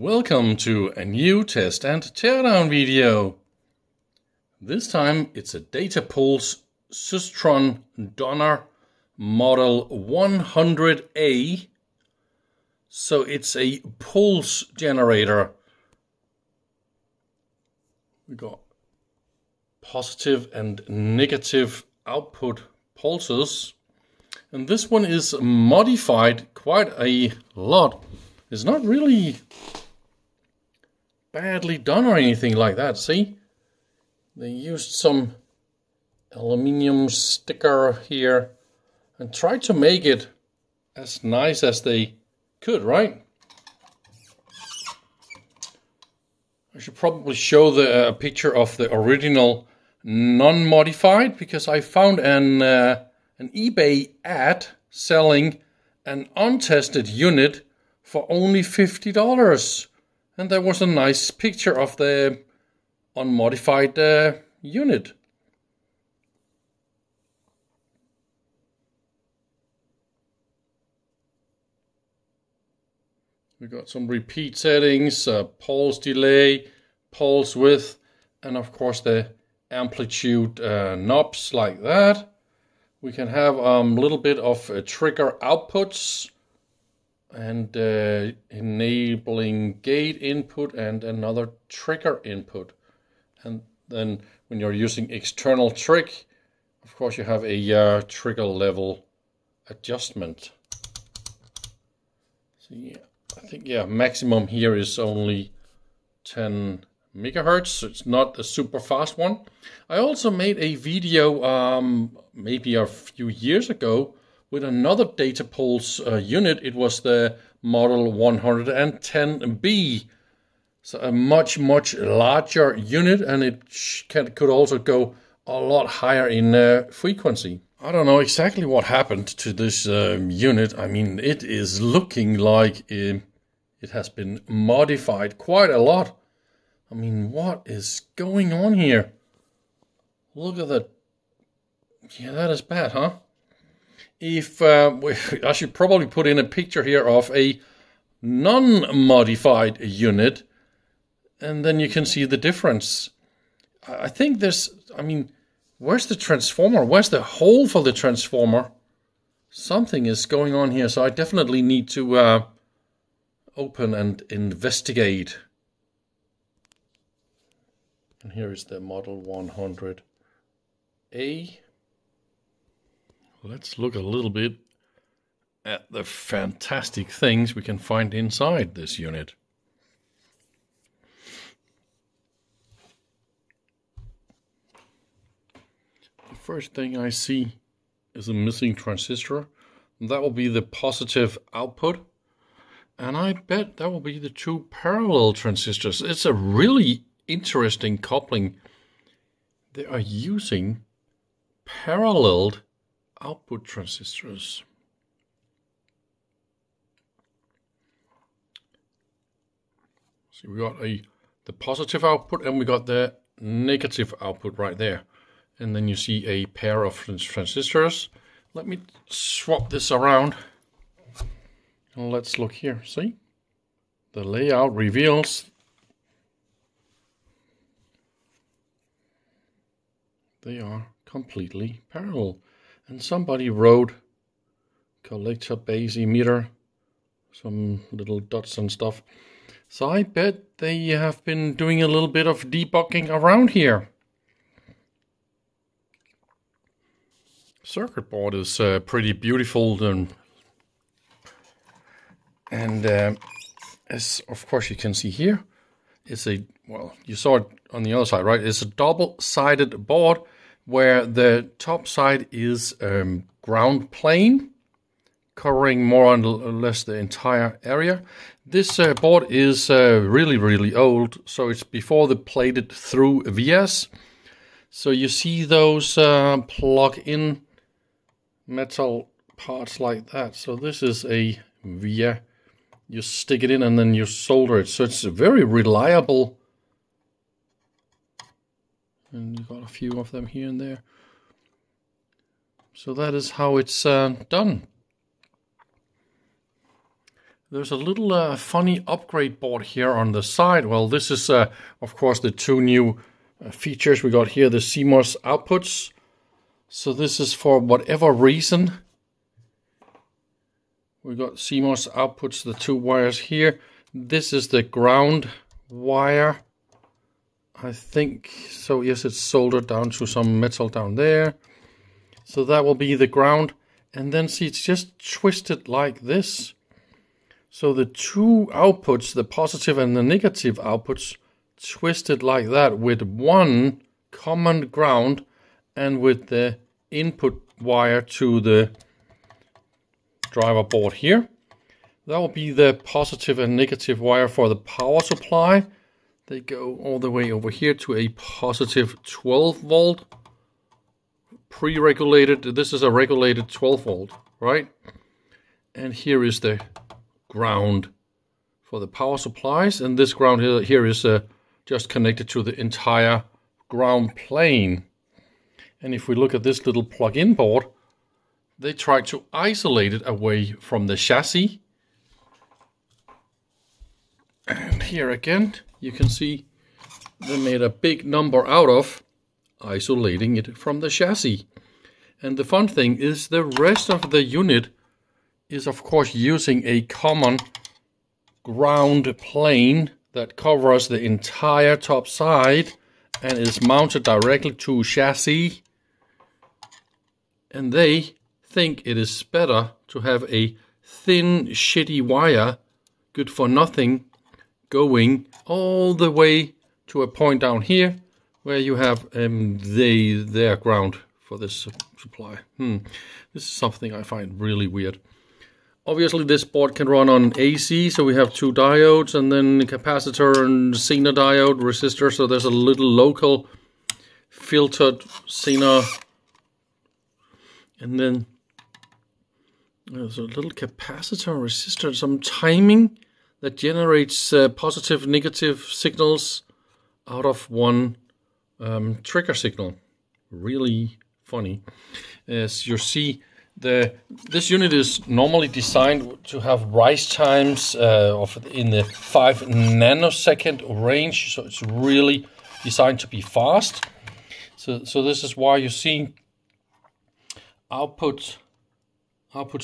Welcome to a new test and teardown video. This time it's a Datapulse Systron Donner model 100A. So it's a pulse generator. We got positive and negative output pulses. And this one is modified quite a lot. It's not really badly done or anything like that, see? They used some aluminium sticker here and tried to make it as nice as they could, right? I should probably show the picture of the original non-modified, because I found an eBay ad selling an untested unit for only $50. And there was a nice picture of the unmodified unit. We got some repeat settings, pulse delay, pulse width, and of course the amplitude knobs like that. We can have a little bit of trigger outputs, and enabling gate input and another trigger input. And then when you're using external trigger, of course you have a trigger level adjustment. So yeah, I think maximum here is only 10 megahertz, so it's not a super fast one. I also made a video maybe a few years ago with another Datapulse unit. It was the model 110B. So a much, much larger unit, and it could also go a lot higher in frequency. I don't know exactly what happened to this unit. I mean, it is looking like it has been modified quite a lot. I mean, what is going on here? Look at that. Yeah, that is bad, huh? If I should probably put in a picture here of a non-modified unit, and then you can see the difference. I think there's, I mean, where's the transformer? Where's the hole for the transformer? Something is going on here, so I definitely need to open and investigate. And here is the model 100A. Let's look a little bit at the fantastic things we can find inside this unit. The first thing I see is a missing transistor. That will be the positive output. And I bet that will be the two parallel transistors. It's a really interesting coupling. They are using paralleled output transistors. See, we got the positive output, and we got the negative output right there. And then you see a pair of transistors. Let me swap this around and let's look here. See, the layout reveals they are completely parallel. And somebody wrote collector, base, emitter, some little dots and stuff. So I bet they have been doing a little bit of debugging around here. Circuit board is pretty beautiful, and as of course you can see here, it's a, well, you saw it on the other side, right? It's a double-sided board, where the top side is ground plane, covering more or less the entire area. This board is really, really old, so it's before the plated through vias. So you see those plug-in metal parts like that. So this is a via. You stick it in and then you solder it. So it's a very reliable. And you've got a few of them here and there. So that is how it's done. There's a little funny upgrade board here on the side. Well, this is, of course, the two new features we got here, the CMOS outputs. So this is for whatever reason. We got CMOS outputs, the two wires here. This is the ground wire, I think. So yes, it's soldered down to some metal down there. So that will be the ground. And then see, it's just twisted like this. So the two outputs, the positive and the negative outputs, twisted like that with one common ground and with the input wire to the driver board here. That will be the positive and negative wire for the power supply. They go all the way over here to a positive 12 volt. Pre-regulated, this is a regulated 12 volt, right? And here is the ground for the power supplies, and this ground here is just connected to the entire ground plane. And if we look at this little plug-in board, they tried to isolate it away from the chassis. And here again, you can see they made a big number out of isolating it from the chassis. And the fun thing is the rest of the unit is of course using a common ground plane that covers the entire top side and is mounted directly to chassis. And they think it is better to have a thin, shitty wire, good for nothing, going all the way to a point down here where you have their ground for this supply. This is something I find really weird. Obviously this board can run on AC, so we have two diodes and then capacitor and Zener diode resistor, so there's a little local filtered Zener. And then there's a little capacitor resistor, some timing that generates positive, negative signals out of one trigger signal. Really funny. As you see, this unit is normally designed to have rise times in the 5 nanosecond range, so it's really designed to be fast. So this is why you see outputs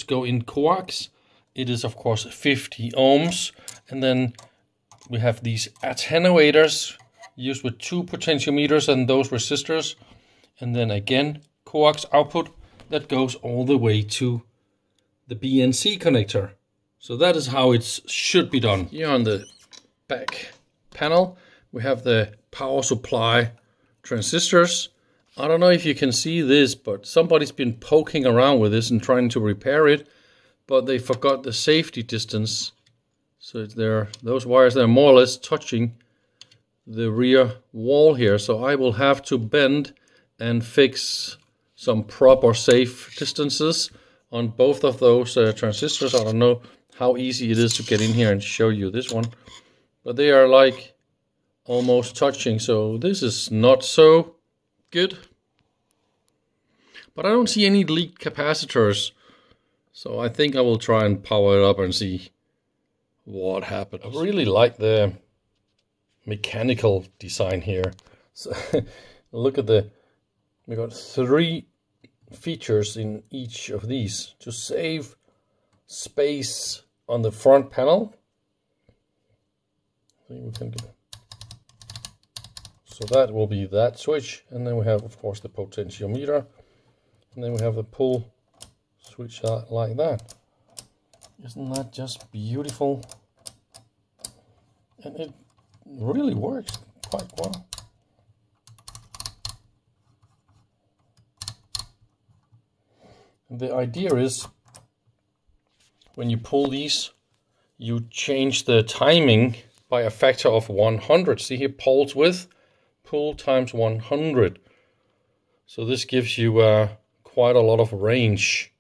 go in coax. It is of course 50 ohms, and then we have these attenuators used with two potentiometers and those resistors, and then again coax output that goes all the way to the BNC connector. So that is how it should be done. Here on the back panel, we have the power supply transistors. I don't know if you can see this, but somebody's been poking around with this and trying to repair it, but they forgot the safety distance. So those wires are more or less touching the rear wall here. So I will have to bend and fix some proper safe distances on both of those transistors. I don't know how easy it is to get in here and show you this one, but they are like almost touching, so this is not so good. But I don't see any leaked capacitors, so I think I will try and power it up and see what happens. I really like the mechanical design here. So look at the we got three features in each of these to save space on the front panel. So that will be that switch, and then we have of course the potentiometer, and then we have the pull switch like that. Isn't that just beautiful? And it really works quite well. The idea is when you pull these, you change the timing by a factor of 100. See here, pulse width, pull times 100. So this gives you quite a lot of range.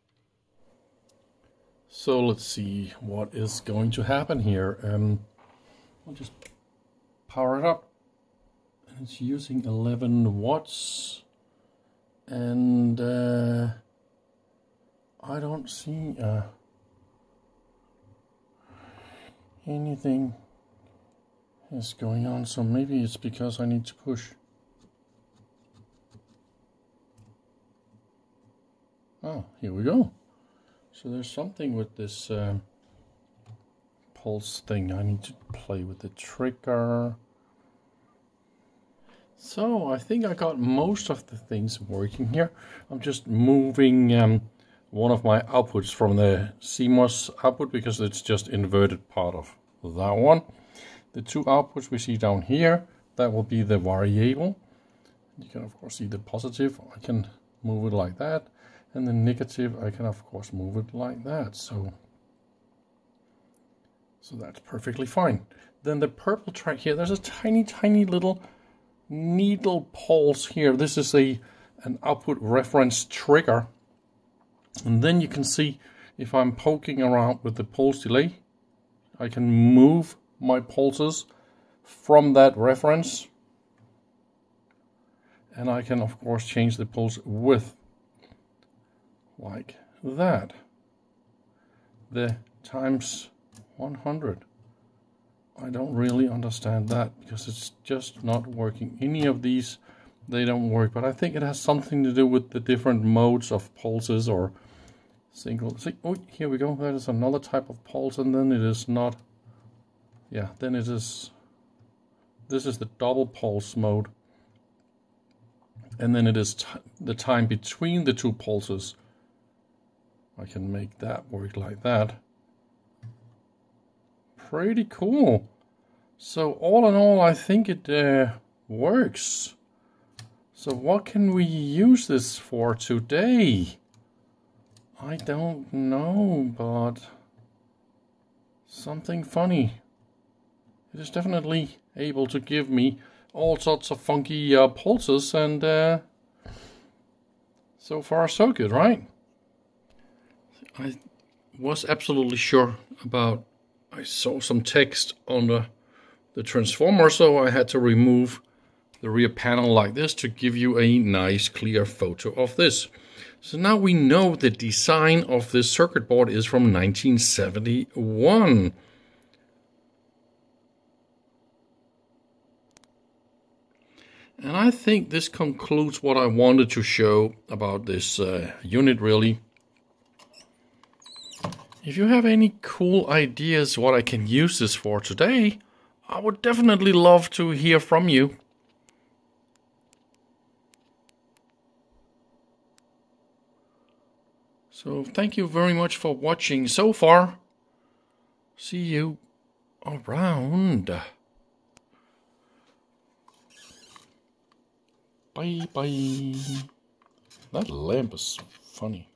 So let's see what is going to happen here. We'll just power it up. And it's using 11 watts. And I don't see anything is going on, so maybe it's because I need to push. Oh, here we go. So there's something with this pulse thing. I need to play with the trigger. So I think I got most of the things working here. I'm just moving one of my outputs from the CMOS output because it's just inverted part of that one. The two outputs we see down here, that will be the variable. You can of course see the positive. I can move it like that. And the negative, I can of course move it like that, so that's perfectly fine. Then the purple track here, there's a tiny little needle pulse here. This is an output reference trigger, and then you can see if I'm poking around with the pulse delay, I can move my pulses from that reference, and I can of course change the pulse width. Like that. The times 100. I don't really understand that because it's just not working. Any of these, they don't work. But I think it has something to do with the different modes of pulses or single. See, oh, here we go. That is another type of pulse, and then it is not. Yeah, then it is. This is the double pulse mode, and then it is the time between the two pulses. I can make that work like that. Pretty cool. So all in all, I think it works. So what can we use this for today? I don't know, but something funny. It is definitely able to give me all sorts of funky pulses, and so far so good, right? I was absolutely sure about, I saw some text on the transformer, so I had to remove the rear panel like this to give you a nice clear photo of this. So now we know the design of this circuit board is from 1971. And I think this concludes what I wanted to show about this unit, really. If you have any cool ideas what I can use this for today, I would definitely love to hear from you. So thank you very much for watching so far. See you around. Bye bye. That lamp is funny.